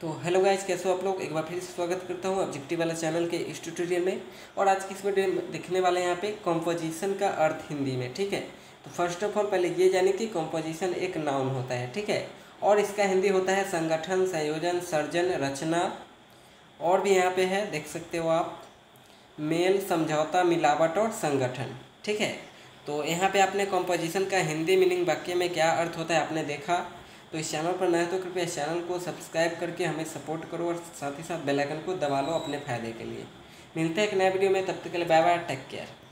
तो hello guys, कैसे हो आप लोग। एक बार फिर स्वागत करता हूँ ऑब्जेक्टिव वाला चैनल के इस ट्यूटोरियल में। और आज की इस वीडियो में देखने वाले हैं यहाँ पे कॉम्पोजिशन का अर्थ हिंदी में। ठीक है, तो फर्स्ट ऑफ ऑल पहले ये जाने कि कॉम्पोजिशन एक नाउन होता है। ठीक है, और इसका हिंदी होता है संगठन, संयोजन, सर्जन, रचना। और भी यहाँ पे है, देख सकते हो आप, मेल, समझौता, मिलावट और संगठन। ठीक है, तो यहाँ पे आपने कॉम्पोजिशन का हिंदी मीनिंग वाक्य में क्या अर्थ होता है आपने देखा। तो इस चैनल पर नए तो कृपया इस चैनल को सब्सक्राइब करके हमें सपोर्ट करो और साथ ही साथ बेल आइकन को दबा लो अपने फायदे के लिए। मिलते हैं एक नए वीडियो में, तब तक के लिए बाय बाय, टेक केयर।